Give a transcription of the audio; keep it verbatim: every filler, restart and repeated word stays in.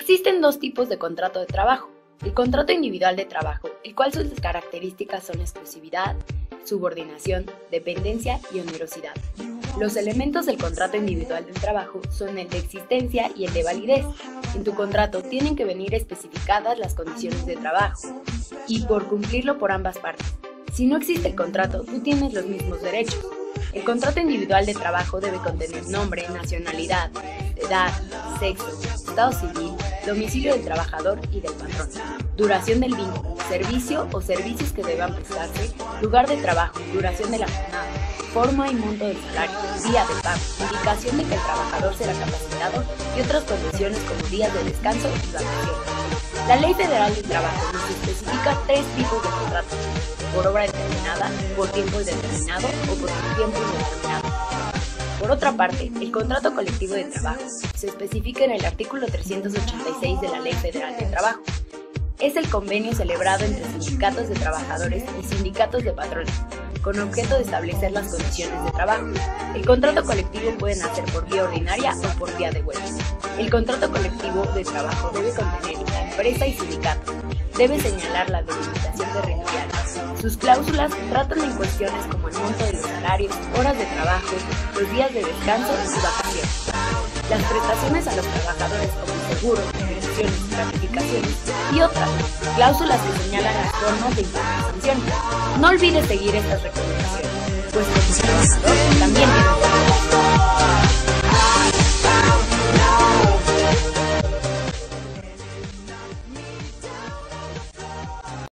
Existen dos tipos de contrato de trabajo. El contrato individual de trabajo, el cual sus características son exclusividad, subordinación, dependencia y onerosidad. Los elementos del contrato individual del trabajo son el de existencia y el de validez. En tu contrato tienen que venir especificadas las condiciones de trabajo y por cumplirlo por ambas partes. Si no existe el contrato, tú tienes los mismos derechos. El contrato individual de trabajo debe contener nombre, nacionalidad, edad, sexo, estado civil, domicilio del trabajador y del patrón, duración del vínculo, servicio o servicios que deban prestarse, lugar de trabajo, duración de la jornada, forma y monto del salario, día de pago, indicación de que el trabajador será capacitado y otras condiciones como días de descanso y vacaciones. La Ley Federal del Trabajo nos especifica tres tipos de contratos: por obra determinada, por tiempo indeterminado o por tiempo indeterminado. Por otra parte, el contrato colectivo de trabajo se especifica en el artículo trescientos ochenta y seis de la Ley Federal de Trabajo. Es el convenio celebrado entre sindicatos de trabajadores y sindicatos de patrones, con objeto de establecer las condiciones de trabajo. El contrato colectivo puede hacer por vía ordinaria o por vía de huelga. El contrato colectivo de trabajo debe contener la empresa y sindicatos. Debe señalar la delimitación de remuneración. Sus cláusulas tratan en cuestiones como el monto de los salarios, horas de trabajo, los días de descanso y vacaciones. Las prestaciones a los trabajadores como seguros, pensiones, gratificaciones y otras cláusulas que señalan las formas de indemnización. No olvides seguir estas recomendaciones, pues los trabajadores también tienen